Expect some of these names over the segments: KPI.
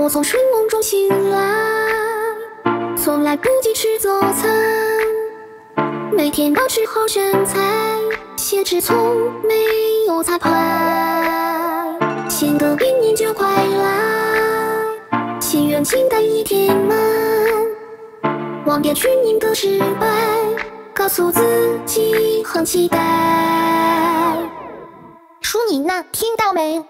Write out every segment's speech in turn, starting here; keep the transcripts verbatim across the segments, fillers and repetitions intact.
我从睡梦中醒来，从来不及吃早餐，每天保持好身材，血脂从没有彩排。新的一年就快来，心愿清单已填满，忘掉去年的失败，告诉自己很期待。淑妮娜，听到没？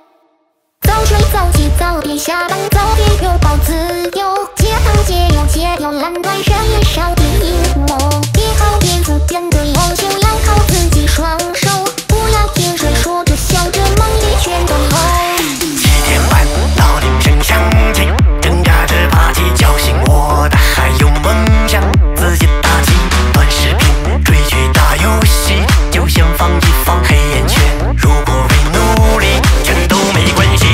早睡早起早点下班，早点拥抱自由，戒糖戒油戒油，懒惰人也少第一谋，以后变得变得优秀，要靠自己双手，不要听谁说着笑着，梦里全都有。天晚到凌晨响起，挣扎着爬起，叫醒我的还有梦想，自己打起短视频，追剧打游戏，就先放一放黑眼圈，如果为努力，全都没关系。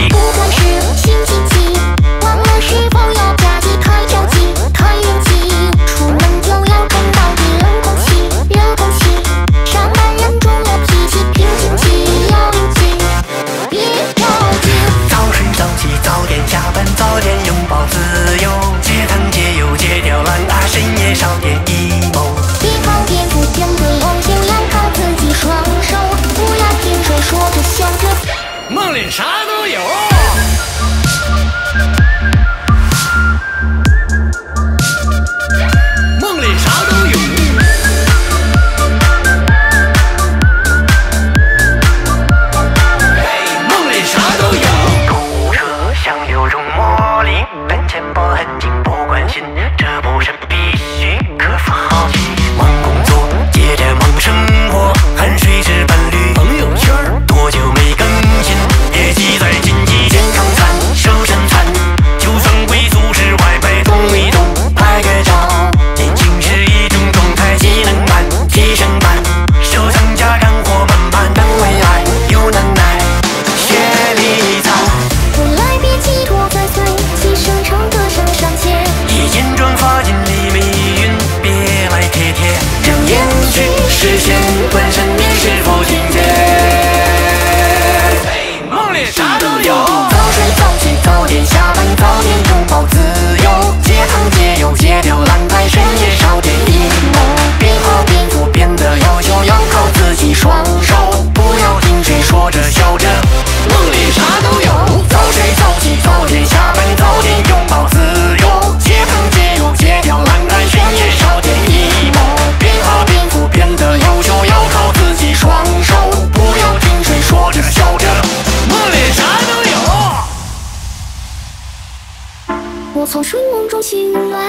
从睡梦中醒来，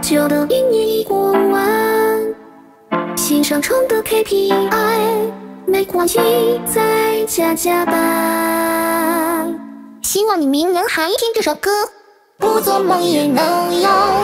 旧的一年已过完，新生成的 K P I 没关系，再加加班。希望你明年还听这首歌，不做梦也能有。